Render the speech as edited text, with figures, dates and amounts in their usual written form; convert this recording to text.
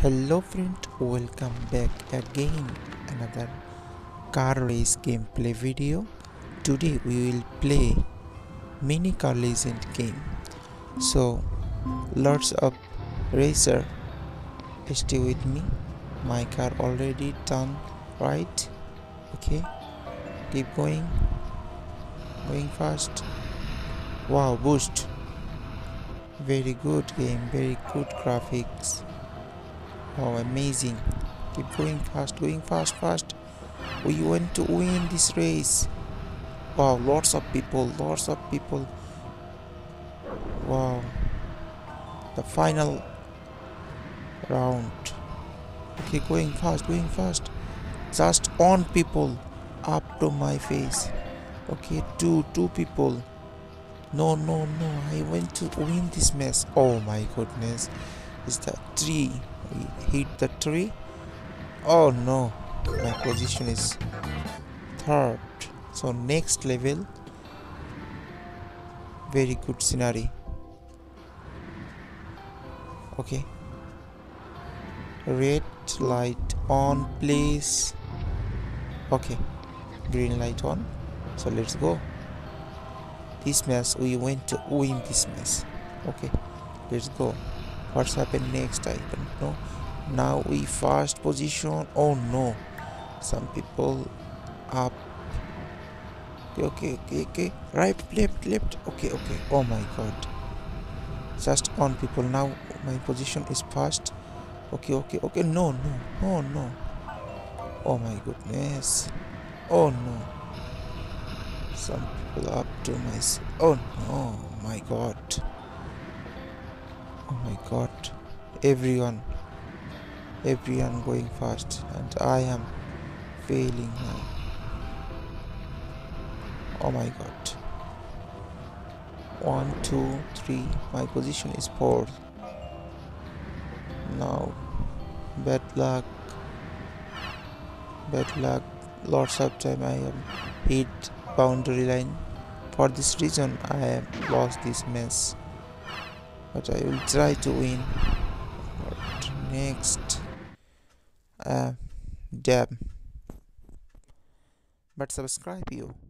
Hello friend, welcome back again another car race gameplay video. Today we will play mini car legend game. So lots of racer, stay with me. My car already done right. Okay, keep going fast. Wow, boost, very good game, very good graphics. Oh, amazing. Keep going fast. We want to win this race. Wow, lots of people. Wow, the final round. Okay, going fast. Just on people up to my face. Okay, two people. No, I want to win this mess. Oh my goodness, it's the tree. We hit the tree. Oh no, my position is third. So next level, very good scenery. Okay, red light on please. Okay, green light on. So let's go. This mess, we went to win this mess. Okay, let's go. What's happened next, I don't know. Now we first position. Oh no, some people up. Okay, right, left. Okay, oh my god, just on people. Now my position is first. Okay, no, oh my goodness, oh no, some people up to my, oh no, my god, oh my god, everyone going fast and I am failing now. Oh my god, 1, 2, 3, my position is 4 now. Bad luck. Lots of time I am hit boundary line. For this reason I have lost this mess, but I will try to win. But next, damn. But subscribe you.